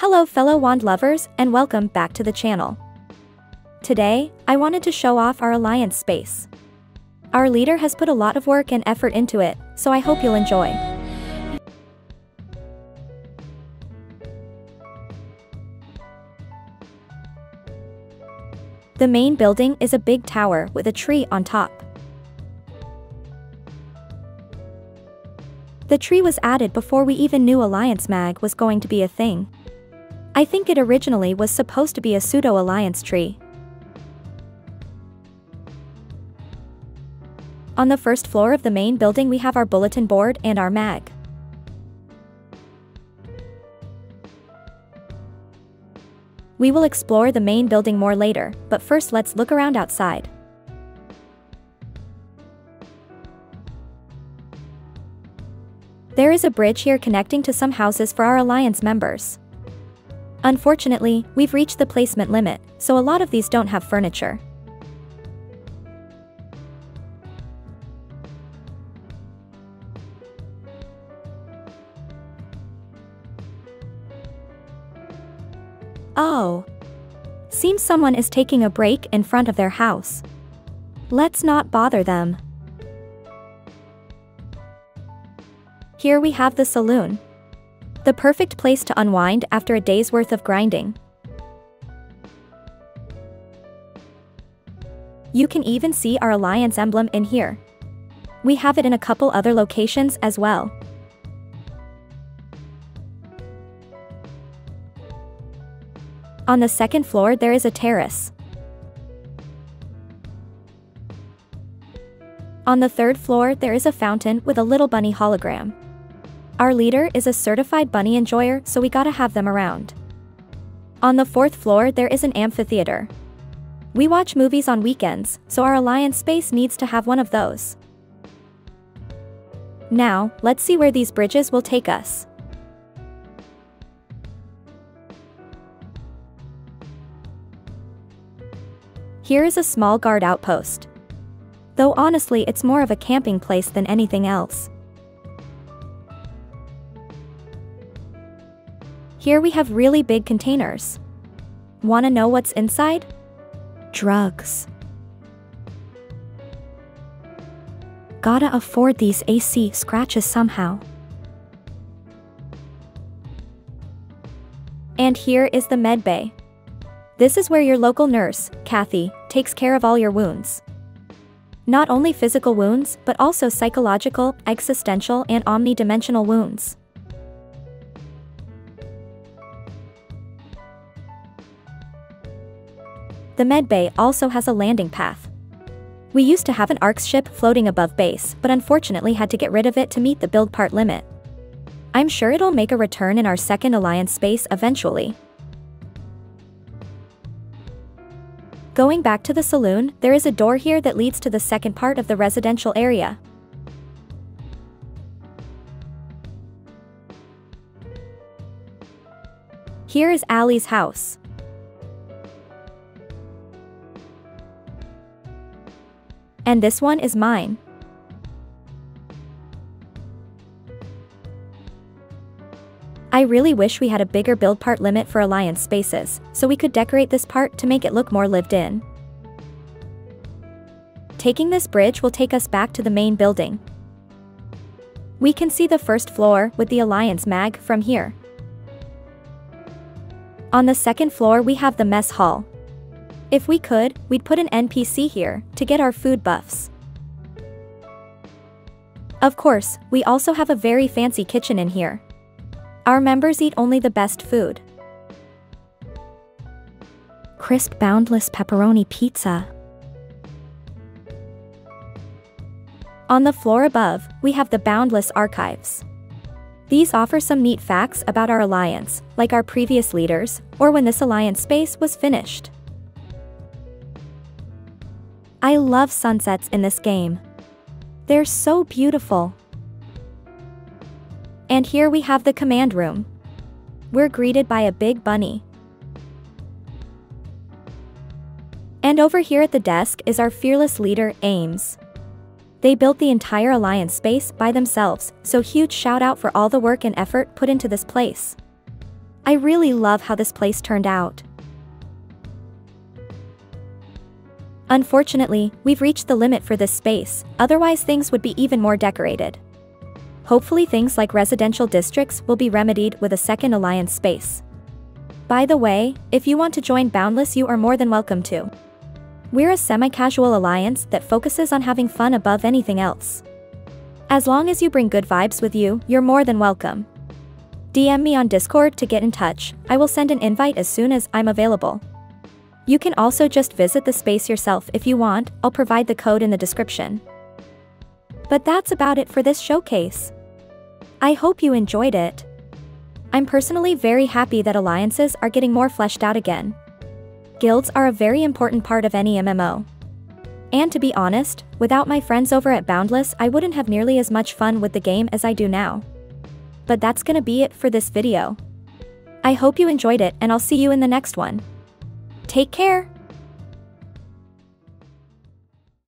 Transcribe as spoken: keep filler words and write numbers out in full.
Hello fellow wand lovers, and welcome back to the channel. Today, I wanted to show off our alliance space. Our leader has put a lot of work and effort into it, so I hope you'll enjoy. The main building is a big tower with a tree on top. The tree was added before we even knew Alliance Mag was going to be a thing. I think it originally was supposed to be a pseudo-alliance tree. On the first floor of the main building we have our bulletin board and our mag. We will explore the main building more later, but first let's look around outside. There is a bridge here connecting to some houses for our alliance members. Unfortunately, we've reached the placement limit, so a lot of these don't have furniture. Oh! Seems someone is taking a break in front of their house. Let's not bother them. Here we have the saloon. The perfect place to unwind after a day's worth of grinding. You can even see our alliance emblem in here. We have it in a couple other locations as well. On the second floor there is a terrace. On the third floor there is a fountain with a little bunny hologram. Our leader is a certified bunny enjoyer, so we gotta have them around. On the fourth floor there is an amphitheater. We watch movies on weekends, so our alliance space needs to have one of those. Now, let's see where these bridges will take us. Here is a small guard outpost. Though honestly it's more of a camping place than anything else. Here we have really big containers. Wanna know what's inside? Drugs. Gotta afford these A C scratches somehow. And here is the med bay. This is where your local nurse, Kathy, takes care of all your wounds. Not only physical wounds, but also psychological, existential, and omnidimensional wounds. The medbay also has a landing path. We used to have an ARCS ship floating above base, but unfortunately had to get rid of it to meet the build part limit. I'm sure it'll make a return in our second alliance space eventually. Going back to the saloon, there is a door here that leads to the second part of the residential area. Here is Allie's house. And this one is mine. I really wish we had a bigger build part limit for alliance spaces, so we could decorate this part to make it look more lived in. Taking this bridge will take us back to the main building. We can see the first floor with the alliance mag from here. On the second floor we have the mess hall. If we could, we'd put an N P C here, to get our food buffs. Of course, we also have a very fancy kitchen in here. Our members eat only the best food. Crisp boundless pepperoni pizza. On the floor above, we have the Boundless Archives. These offer some neat facts about our alliance, like our previous leaders, or when this alliance space was finished. I love sunsets in this game. They're so beautiful. And here we have the command room. We're greeted by a big bunny. And over here at the desk is our fearless leader, Ames. They built the entire alliance space by themselves, so huge shout out for all the work and effort put into this place. I really love how this place turned out. Unfortunately, we've reached the limit for this space, otherwise things would be even more decorated. Hopefully things like residential districts will be remedied with a second alliance space. By the way, if you want to join Boundless, you are more than welcome to. We're a semi-casual alliance that focuses on having fun above anything else. As long as you bring good vibes with you, you're more than welcome. D M me on Discord to get in touch, I will send an invite as soon as I'm available. You can also just visit the space yourself if you want, I'll provide the code in the description. But that's about it for this showcase. I hope you enjoyed it. I'm personally very happy that alliances are getting more fleshed out again. Guilds are a very important part of any M M O. And to be honest, without my friends over at Boundless, I wouldn't have nearly as much fun with the game as I do now. But that's gonna be it for this video. I hope you enjoyed it and I'll see you in the next one. Take care!